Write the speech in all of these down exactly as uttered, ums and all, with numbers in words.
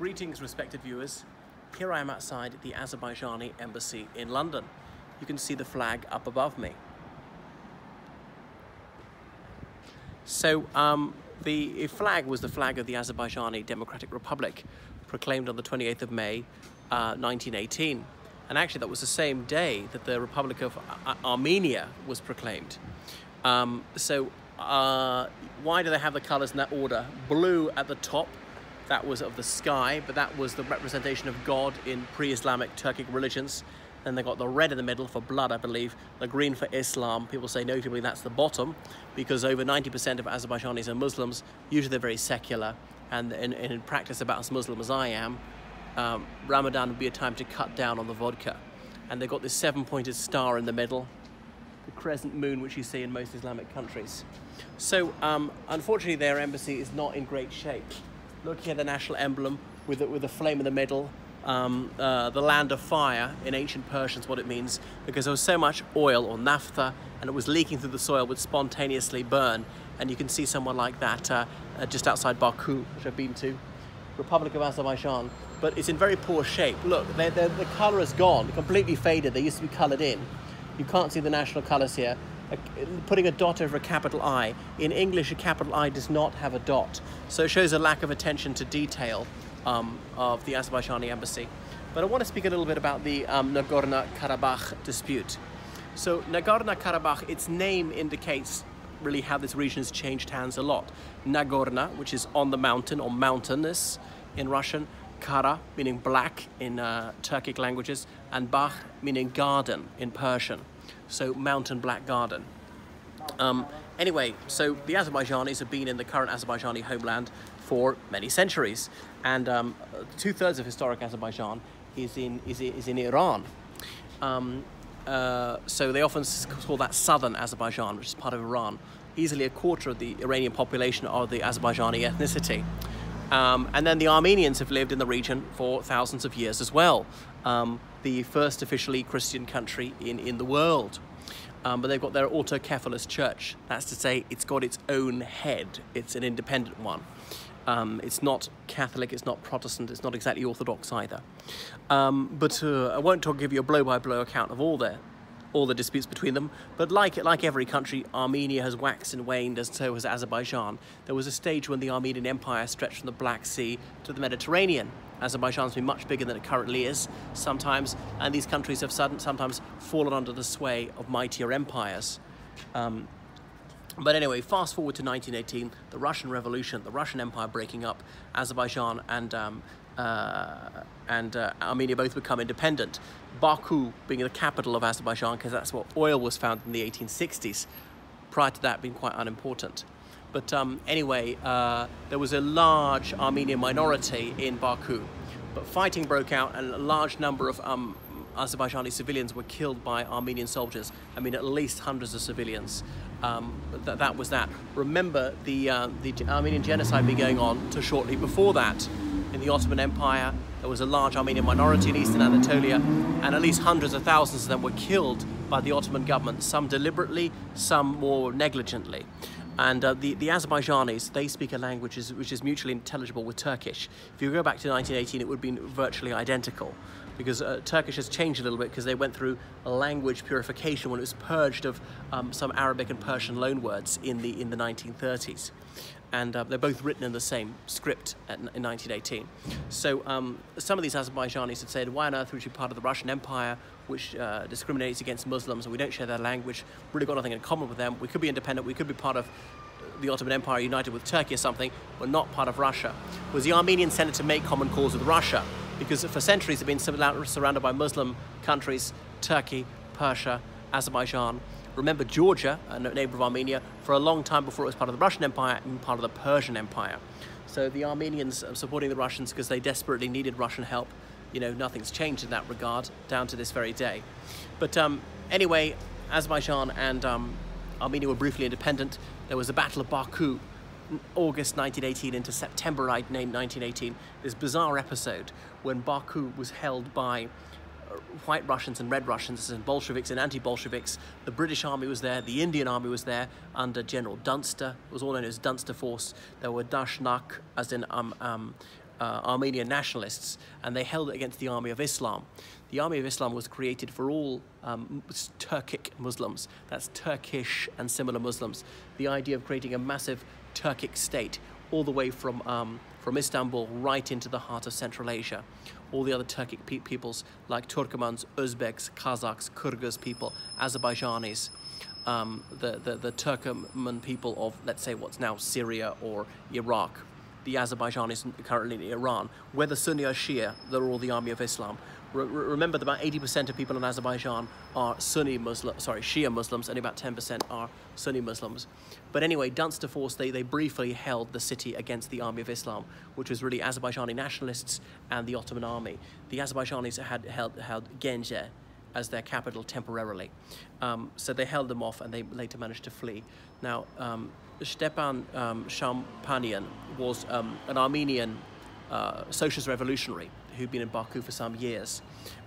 Greetings, respected viewers. Here I am outside the Azerbaijani embassy in London. You can see the flag up above me. So um, the flag was the flag of the Azerbaijani Democratic Republic, proclaimed on the twenty-eighth of May, uh, nineteen eighteen. And actually that was the same day that the Republic of Ar Armenia was proclaimed. Um, so uh, why do they have the colors in that order? Blue at the top. That was of the sky, but that was the representation of God in pre-Islamic Turkic religions. Then they got the red in the middle for blood, I believe, the green for Islam. People say notably that's the bottom, because over ninety percent of Azerbaijanis are Muslims. Usually they're very secular, and in, in practice about as Muslim as I am, um, Ramadan would be a time to cut down on the vodka. And they've got this seven-pointed star in the middle, the crescent moon which you see in most Islamic countries. So um, unfortunately their embassy is not in great shape. Looking at the national emblem with a, with a flame in the middle, um, uh, the land of fire in ancient Persian is what it means, because there was so much oil or naphtha and it was leaking through the soil, would spontaneously burn. And you can see someone like that uh, uh, just outside Baku, which I've been to, Republic of Azerbaijan, but it's in very poor shape. Look, they're, they're, the colour is gone, completely faded. They used to be coloured in. You can't see the national colours here. Putting a dot over a capital I. In English, a capital I does not have a dot. So it shows a lack of attention to detail um, of the Azerbaijani embassy. But I want to speak a little bit about the um, Nagorno-Karabakh dispute. So Nagorno-Karabakh, its name indicates really how this region has changed hands a lot. Nagorno, which is on the mountain or mountainous in Russian, Kara, meaning black in uh, Turkic languages, and Bakh, meaning garden in Persian. So mountain black garden. Um, anyway, so the Azerbaijanis have been in the current Azerbaijani homeland for many centuries, and um, two-thirds of historic Azerbaijan is in, is, is in Iran. Um, uh, so they often call that southern Azerbaijan, which is part of Iran. Easily a quarter of the Iranian population are the Azerbaijani ethnicity. Um, and then the Armenians have lived in the region for thousands of years as well. Um, the first officially Christian country in, in the world. Um, but they've got their autocephalous church. That's to say, it's got its own head. It's an independent one. Um, it's not Catholic, it's not Protestant, it's not exactly Orthodox either. Um, but uh, I won't talk, give you a blow-by-blow account of all their all the disputes between them, but like, like every country, Armenia has waxed and waned, as so has Azerbaijan. There was a stage when the Armenian Empire stretched from the Black Sea to the Mediterranean. Azerbaijan's been much bigger than it currently is sometimes, and these countries have sudden, sometimes fallen under the sway of mightier empires. Um, but anyway, fast forward to nineteen eighteen, the Russian Revolution, the Russian Empire breaking up, Azerbaijan and um, Uh, and uh, Armenia both become independent. Baku being the capital of Azerbaijan, because that's where oil was found in the eighteen sixties. Prior to that, being quite unimportant. But um, anyway, uh, there was a large Armenian minority in Baku. But fighting broke out, and a large number of um, Azerbaijani civilians were killed by Armenian soldiers. I mean, at least hundreds of civilians. Um, th that was that. Remember, the, uh, the Armenian genocide been going on to shortly before that. In the Ottoman Empire, there was a large Armenian minority in eastern Anatolia, and at least hundreds of thousands of them were killed by the Ottoman government, some deliberately, some more negligently. And uh, the, the Azerbaijanis, they speak a language which is mutually intelligible with Turkish. If you go back to nineteen eighteen, it would be virtually identical, because uh, Turkish has changed a little bit because they went through a language purification when it was purged of um, some Arabic and Persian loanwords in the, in the nineteen thirties. And uh, they're both written in the same script at, in nineteen eighteen. So um, some of these Azerbaijanis had said, why on earth would you be part of the Russian Empire, which uh, discriminates against Muslims, and we don't share their language, really got nothing in common with them, we could be independent, we could be part of the Ottoman Empire united with Turkey or something, we're not part of Russia. Was the Armenian Senate to make common cause with Russia? Because for centuries they've been surrounded by Muslim countries, Turkey, Persia, Azerbaijan. Remember Georgia, a neighbour of Armenia, for a long time before it was part of the Russian Empire and part of the Persian Empire. So the Armenians are supporting the Russians because they desperately needed Russian help. You know, nothing's changed in that regard down to this very day. But um, anyway, Azerbaijan and um, Armenia were briefly independent. There was the Battle of Baku, August nineteen eighteen into September nineteen eighteen. This bizarre episode when Baku was held by White Russians and Red Russians and Bolsheviks and anti-Bolsheviks. The British army was there, the Indian army was there under General Dunster. It was all known as Dunsterforce. There were Dashnak, as in um, um, uh, Armenian nationalists, and they held it against the Army of Islam. The Army of Islam was created for all um, Turkic Muslims. That's Turkish and similar Muslims. The idea of creating a massive Turkic state all the way from, um, from Istanbul right into the heart of Central Asia. All the other Turkic pe peoples like Turkomans, Uzbeks, Kazakhs, Kyrgyz people, Azerbaijanis, um, the, the, the Turkoman people of, let's say, what's now Syria or Iraq. The Azerbaijanis currently in Iran, whether Sunni or Shia, they're all the Army of Islam. Re remember that about eighty percent of people in Azerbaijan are Sunni Muslim, sorry, Shia Muslims, and about ten percent are Sunni Muslims. But anyway, Dunsterforce, they, they briefly held the city against the Army of Islam, which was really Azerbaijani nationalists and the Ottoman army. The Azerbaijanis had held, held Ganja as their capital temporarily. Um, so they held them off and they later managed to flee. Now, um, Stepan um, Shaumpanian was um, an Armenian uh, socialist revolutionary who'd been in Baku for some years.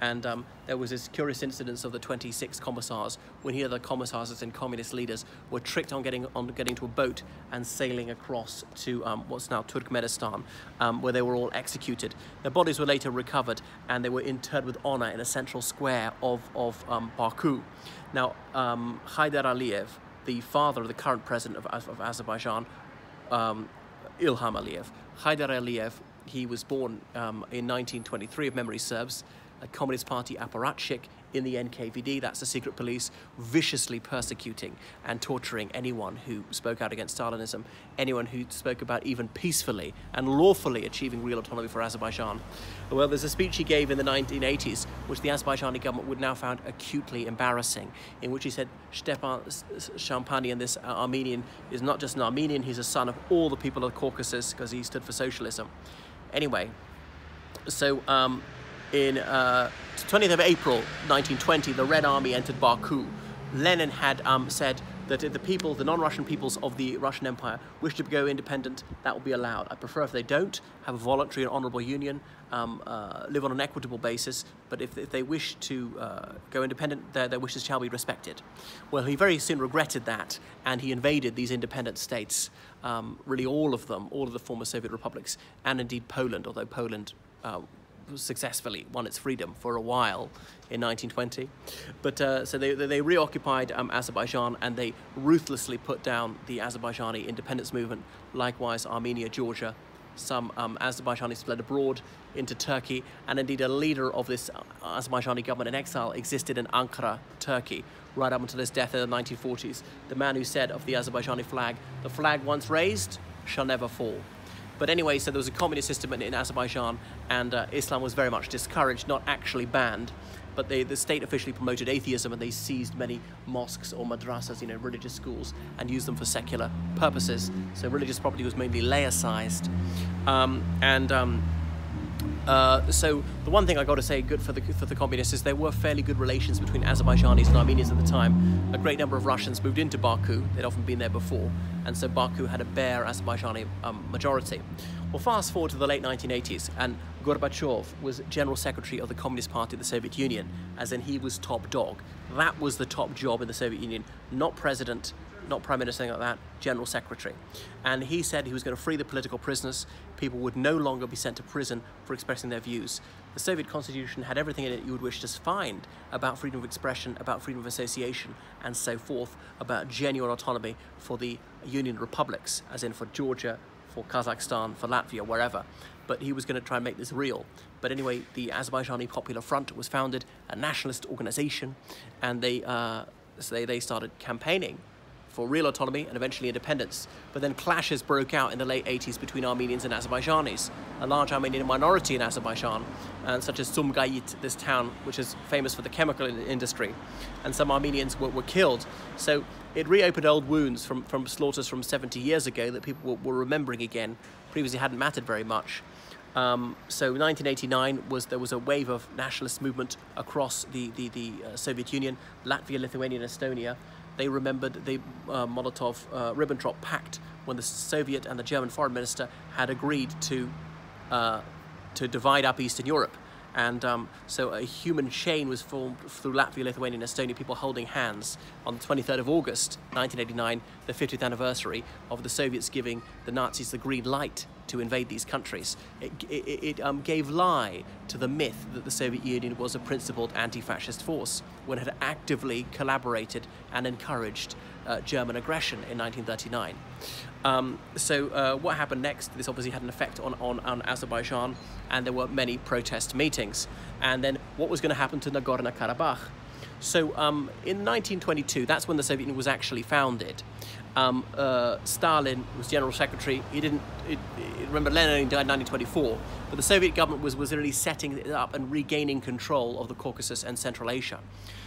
And um, there was this curious incident of the twenty-six commissars, when he other commissars and communist leaders were tricked on getting on getting to a boat and sailing across to um, what's now Turkmenistan, um, where they were all executed. Their bodies were later recovered, and they were interred with honor in a central square of, of um, Baku. Now, um, Heydar Aliyev, the father of the current president of, of Azerbaijan, um, Ilham Aliyev. Heydar Aliyev, he was born um, in nineteen twenty-three, if memory serves, a Communist Party apparatchik in the N K V D, that's the secret police, viciously persecuting and torturing anyone who spoke out against Stalinism, anyone who spoke about even peacefully and lawfully achieving real autonomy for Azerbaijan. Well, there's a speech he gave in the nineteen eighties, which the Azerbaijani government would now find acutely embarrassing, in which he said, Stepan Shaumpanian, this Armenian, is not just an Armenian, he's a son of all the people of the Caucasus, because he stood for socialism. Anyway, so, um, in uh, twentieth of April nineteen twenty, the Red Army entered Baku. Lenin had um, said that if the people, the non-Russian peoples of the Russian Empire wish to go independent, that will be allowed. I prefer if they don't, have a voluntary and honorable union, um, uh, live on an equitable basis, but if, if they wish to uh, go independent, their, their wishes shall be respected. Well, he very soon regretted that, and he invaded these independent states, um, really all of them, all of the former Soviet republics, and indeed Poland, although Poland uh, successfully won its freedom for a while in nineteen twenty. But uh, so they, they reoccupied um, Azerbaijan, and they ruthlessly put down the Azerbaijani independence movement, likewise Armenia, Georgia. Some um, Azerbaijanis fled abroad into Turkey, and indeed a leader of this Azerbaijani government in exile existed in Ankara, Turkey, right up until his death in the nineteen forties. The man who said of the Azerbaijani flag, "The flag once raised shall never fall." But anyway, so there was a communist system in, in Azerbaijan, and uh, Islam was very much discouraged, not actually banned. But they, the state officially promoted atheism, and they seized many mosques or madrasas, you know, religious schools, and used them for secular purposes. So religious property was mainly laicized. Um, and um, uh, so the one thing I got to say good for the, for the communists is there were fairly good relations between Azerbaijanis and Armenians at the time. A great number of Russians moved into Baku. They'd often been there before. And so Baku had a bare Azerbaijani um, majority. Well, fast forward to the late nineteen eighties, and Gorbachev was General Secretary of the Communist Party of the Soviet Union, as in he was top dog. That was the top job in the Soviet Union, not president, not prime minister, anything like that, General Secretary. And he said he was going to free the political prisoners. People would no longer be sent to prison for expressing their views. The Soviet Constitution had everything in it you would wish to find about freedom of expression, about freedom of association, and so forth, about genuine autonomy for the Union republics, as in for Georgia, for Kazakhstan, for Latvia, wherever. But he was going to try and make this real. But anyway, the Azerbaijani Popular Front was founded, a nationalist organization, and they, uh, so they, they started campaigning for real autonomy and eventually independence. But then clashes broke out in the late eighties between Armenians and Azerbaijanis, a large Armenian minority in Azerbaijan, and such as Sumgayit, this town which is famous for the chemical industry, and some Armenians were, were killed. So it reopened old wounds from, from slaughters from seventy years ago that people were, were remembering again. Previously hadn't mattered very much. Um, so nineteen eighty-nine, was there was a wave of nationalist movement across the, the, the uh, Soviet Union, Latvia, Lithuania, and Estonia. They remembered the uh, Molotov-Ribbentrop uh, Pact, when the Soviet and the German foreign minister had agreed to, uh, to divide up Eastern Europe. And um, so a human chain was formed through Latvia, Lithuania, and Estonia, people holding hands on the twenty-third of August nineteen eighty-nine, the fiftieth anniversary of the Soviets giving the Nazis the green light to invade these countries. It, it, it um, gave lie to the myth that the Soviet Union was a principled anti-fascist force when it had actively collaborated and encouraged uh, German aggression in nineteen thirty-nine. Um, so uh, what happened next? This obviously had an effect on, on, on Azerbaijan, and there were many protest meetings. And then what was going to happen to Nagorno-Karabakh? So um, in nineteen twenty-two, that's when the Soviet Union was actually founded. Um, uh, Stalin was general secretary. He didn't, it, it, remember Lenin died in nineteen twenty-four, but the Soviet government was, was really setting it up and regaining control of the Caucasus and Central Asia.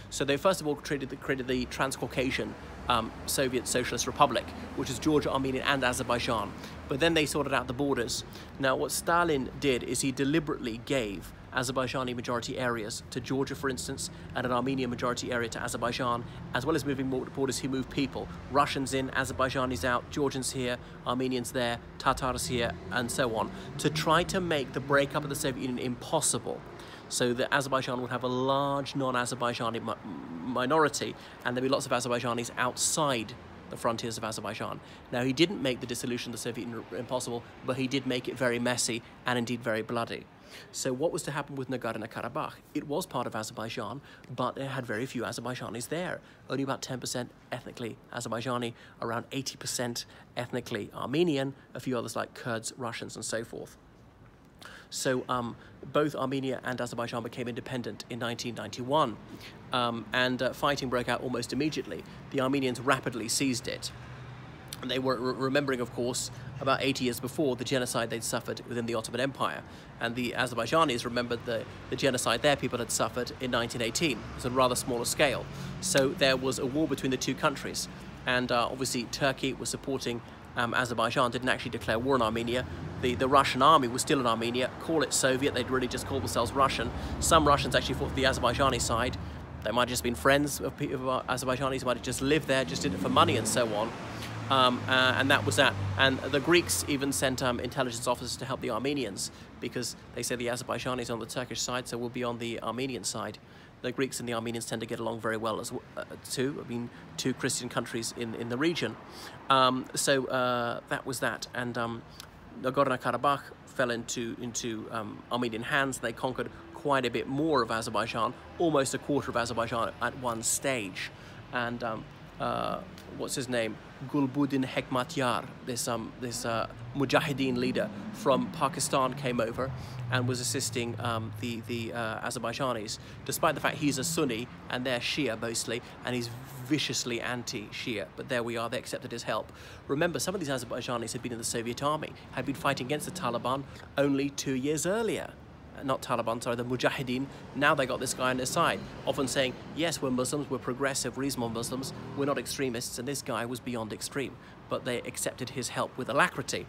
So they first of all created the, created the Transcaucasian um, Soviet Socialist Republic, which is Georgia, Armenia, and Azerbaijan. But then they sorted out the borders. Now what Stalin did is he deliberately gave Azerbaijani majority areas to Georgia, for instance, and an Armenian majority area to Azerbaijan, as well as moving borders. He moved people, Russians in, Azerbaijanis out, Georgians here, Armenians there, Tatars here, and so on, to try to make the breakup of the Soviet Union impossible, so that Azerbaijan would have a large non-Azerbaijani mi minority, and there'd be lots of Azerbaijanis outside the frontiers of Azerbaijan. Now, he didn't make the dissolution of the Soviet Union impossible, but he did make it very messy and indeed very bloody. So what was to happen with Nagorno-Karabakh? It was part of Azerbaijan, but it had very few Azerbaijanis there. Only about ten percent ethnically Azerbaijani, around eighty percent ethnically Armenian, a few others like Kurds, Russians, and so forth. So um, both Armenia and Azerbaijan became independent in nineteen ninety-one, um, and uh, fighting broke out almost immediately. The Armenians rapidly seized it. They were remembering, of course, about eighty years before, the genocide they'd suffered within the Ottoman Empire. And the Azerbaijanis remembered the, the genocide their people had suffered in nineteen eighteen. It was on a rather smaller scale. So there was a war between the two countries. And uh, obviously Turkey was supporting um, Azerbaijan, didn't actually declare war on Armenia. The, the Russian army was still in Armenia, call it Soviet, they'd really just call themselves Russian. Some Russians actually fought for the Azerbaijani side. They might have just been friends of, people, of Azerbaijanis, might have just lived there, just did it for money and so on. Um, uh, and that was that. And the Greeks even sent um, intelligence officers to help the Armenians, because they say the Azerbaijanis on the Turkish side, so we'll be on the Armenian side. The Greeks and the Armenians tend to get along very well as uh, two, I mean, two Christian countries in, in the region. Um, so uh, that was that. And um, Nagorno-Karabakh fell into, into um, Armenian hands. They conquered quite a bit more of Azerbaijan, almost a quarter of Azerbaijan at one stage. And um, uh, what's his name? Gulbuddin Hekmatyar, this, um, this uh, Mujahideen leader from Pakistan, came over and was assisting um, the, the uh, Azerbaijanis, despite the fact he's a Sunni and they're Shia mostly, and he's viciously anti-Shia, but there we are, they accepted his help. Remember, some of these Azerbaijanis had been in the Soviet army, had been fighting against the Taliban only two years earlier. Not Taliban, sorry, the Mujahideen. Now they got this guy on their side, often saying, yes, we're Muslims, we're progressive, reasonable Muslims, we're not extremists, and this guy was beyond extreme. But they accepted his help with alacrity.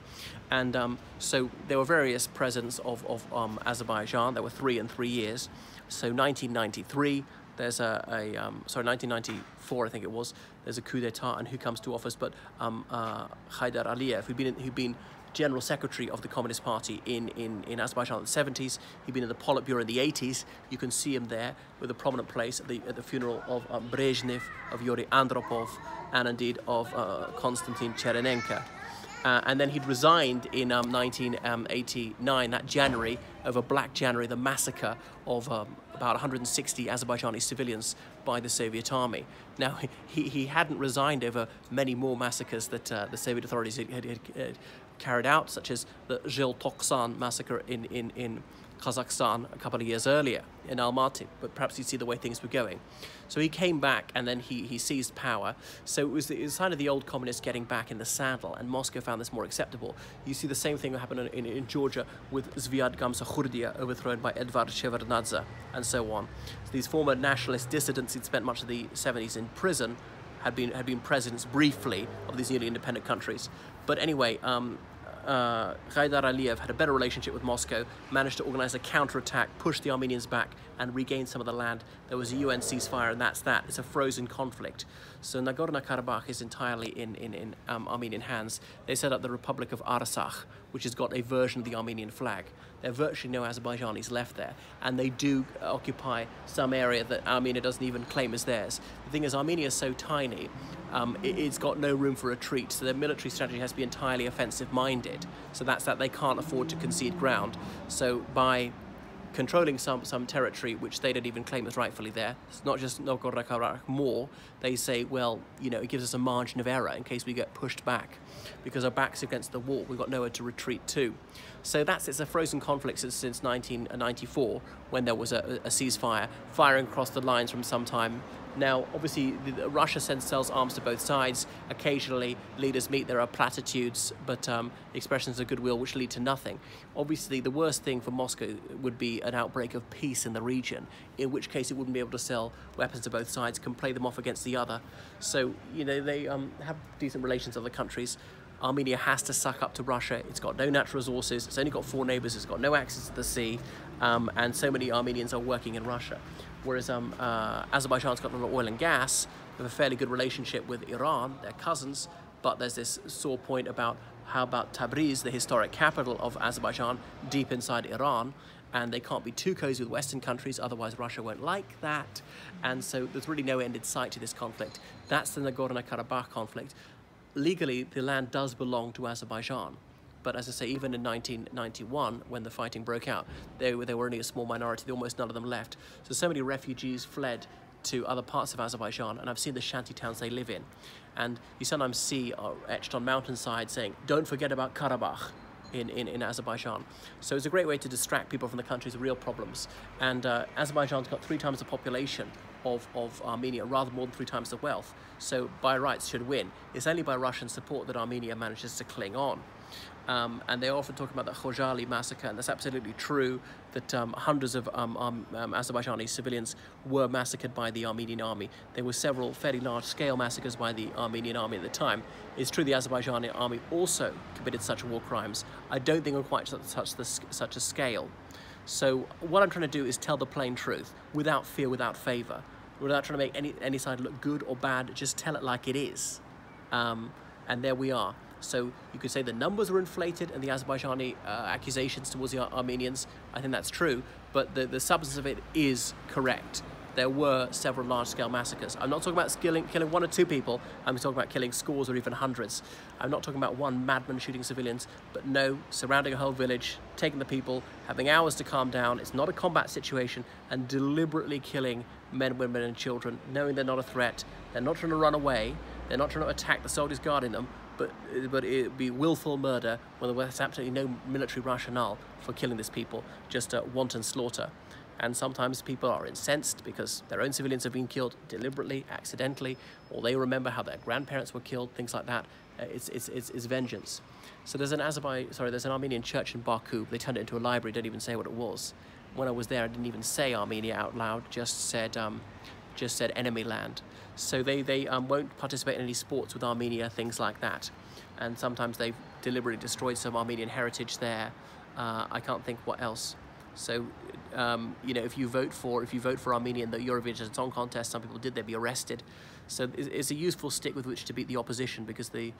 And um, so there were various presidents of, of um, Azerbaijan. There were three in three years. So nineteen ninety-three, there's a, a um, sorry, nineteen ninety-four, I think it was, there's a coup d'etat, and who comes to office but um, uh, Heydar Aliyev, who'd been, in, who'd been General Secretary of the Communist Party in, in, in Azerbaijan in the seventies. He'd been in the Politburo in the eighties. You can see him there with a prominent place at the, at the funeral of um, Brezhnev, of Yuri Andropov, and indeed of uh, Konstantin Cherenenko. Uh, and then he'd resigned in um, nineteen eighty-nine, that January, over Black January, the massacre of um, about one hundred sixty Azerbaijani civilians by the Soviet army. Now, he, he hadn't resigned over many more massacres that uh, the Soviet authorities had, had, had carried out, such as the Zhiltoksan massacre in, in, in Kazakhstan a couple of years earlier in Almaty, but perhaps you see the way things were going. So he came back, and then he, he seized power. So it was the sign of the old communists getting back in the saddle, and Moscow found this more acceptable. You see the same thing that happened in, in, in Georgia with Zviad Gamsakhurdia overthrown by Edvard Shevardnadze, and so on. So these former nationalist dissidents who'd spent much of the seventies in prison had been, had been presidents briefly of these newly independent countries. But anyway, um, Uh, Heydar Aliyev had a better relationship with Moscow, managed to organize a counterattack, push the Armenians back, and regain some of the land. There was a U N ceasefire, and that's that. It's a frozen conflict. So Nagorno-Karabakh is entirely in, in, in um, Armenian hands. They set up the Republic of Artsakh, which has got a version of the Armenian flag. There are virtually no Azerbaijanis left there, and they do occupy some area that Armenia doesn't even claim as theirs. The thing is, Armenia is so tiny, um, it, it's got no room for retreat, so their military strategy has to be entirely offensive-minded. did. So that's that they can't afford to concede ground. So by controlling some, some territory which they don't even claim is rightfully there, it's not just Nagorno-Karabakh more, they say, well, you know, it gives us a margin of error in case we get pushed back, because our back's against the wall, we've got nowhere to retreat to. So that's, it's a frozen conflict since nineteen ninety-four, when there was a, a ceasefire, firing across the lines from some time. Now, obviously, the, the Russia sends sells arms to both sides. Occasionally, leaders meet. There are platitudes, but um, expressions of goodwill which lead to nothing. Obviously, the worst thing for Moscow would be an outbreak of peace in the region, in which case it wouldn't be able to sell weapons to both sides, can play them off against the other. So, you know, they um, have decent relations with other countries. Armenia has to suck up to Russia. It's got no natural resources. It's only got four neighbours. It's got no access to the sea. Um, and so many Armenians are working in Russia. Whereas um, uh, Azerbaijan's got a lot of oil and gas. They have a fairly good relationship with Iran, their cousins. But there's this sore point about how about Tabriz, the historic capital of Azerbaijan, deep inside Iran. And they can't be too cozy with Western countries, otherwise Russia won't like that. And so there's really no end in sight to this conflict. That's the Nagorno-Karabakh conflict. Legally, the land does belong to Azerbaijan. But as I say, even in nineteen ninety-one, when the fighting broke out, they were, they were only a small minority. There were almost none of them left. So, so many refugees fled to other parts of Azerbaijan, and I've seen the shanty towns they live in. And you sometimes see uh, etched on mountainsides saying, don't forget about Karabakh in, in, in Azerbaijan. So it's a great way to distract people from the country's real problems. And uh, Azerbaijan's got three times the population Of, of Armenia, rather more than three times the wealth, so by rights should win. It's only by Russian support that Armenia manages to cling on. Um, and they often talk about the Khojali massacre, and that's absolutely true, that um, hundreds of um, um, um, Azerbaijani civilians were massacred by the Armenian army. There were several fairly large-scale massacres by the Armenian army at the time. It's true the Azerbaijani army also committed such war crimes. I don't think on quite such, the, such a scale. So what I'm trying to do is tell the plain truth, without fear, without favour, without trying to make any, any side look good or bad, just tell it like it is. Um, and there we are. So you could say the numbers were inflated and the Azerbaijani uh, accusations towards the Ar Armenians, I think that's true, but the, the substance of it is correct. There were several large-scale massacres. I'm not talking about killing, killing one or two people. I'm talking about killing scores or even hundreds. I'm not talking about one madman shooting civilians, but no, surrounding a whole village, taking the people, having hours to calm down. It's not a combat situation, and deliberately killing men, women, and children, knowing they're not a threat. They're not trying to run away. They're not trying to attack the soldiers guarding them, but, but it would be willful murder when there's absolutely no military rationale for killing these people, just a wanton slaughter. And sometimes people are incensed because their own civilians have been killed deliberately, accidentally, or they remember how their grandparents were killed, things like that. Uh, it's, it's, it's, it's vengeance. So there's an Azerbaijan, sorry, there's an Armenian church in Baku. They turned it into a library, don't even say what it was. When I was there, I didn't even say Armenia out loud, just said, um, just said enemy land. So they, they um, won't participate in any sports with Armenia, things like that. And sometimes they've deliberately destroyed some Armenian heritage there. Uh, I can't think what else. So, um, you know, if you vote for if you vote for Armenia in the Eurovision Song Contest, some people did, they'd be arrested. So it's a useful stick with which to beat the opposition, because the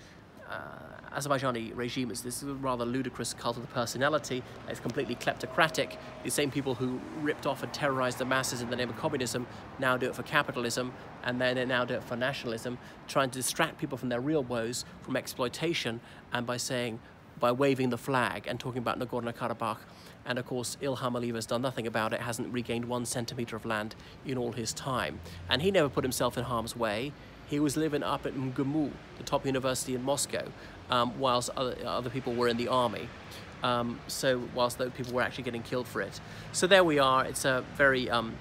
uh, Azerbaijani regime is this rather ludicrous cult of the personality. It's completely kleptocratic. The same people who ripped off and terrorized the masses in the name of communism now do it for capitalism, and then they now do it for nationalism, trying to distract people from their real woes, from exploitation, and by saying, by waving the flag and talking about Nagorno-Karabakh. And of course, Ilham Aliyev has done nothing about it, hasn't regained one centimetre of land in all his time. And he never put himself in harm's way. He was living up at M G U, the top university in Moscow, um, whilst other, other people were in the army. Um, so whilst those people were actually getting killed for it. So there we are. It's a very um,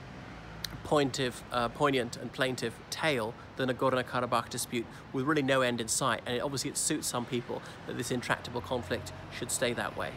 pointive, uh, poignant and plaintive tale, the Nagorno-Karabakh dispute, with really no end in sight. And it, obviously it suits some people that this intractable conflict should stay that way.